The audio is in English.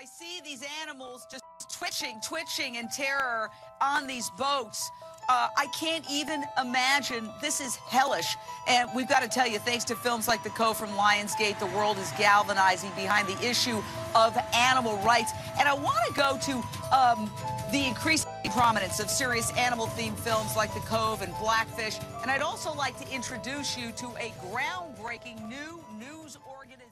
I see these animals just twitching in terror on these boats. I can't even imagine. This is hellish. And we've got to tell you, thanks to films like The Cove from Lionsgate, the world is galvanizing behind the issue of animal rights. And I want to go to the increasing prominence of serious animal-themed films like The Cove and Blackfish. And I'd also like to introduce you to a groundbreaking new news organization.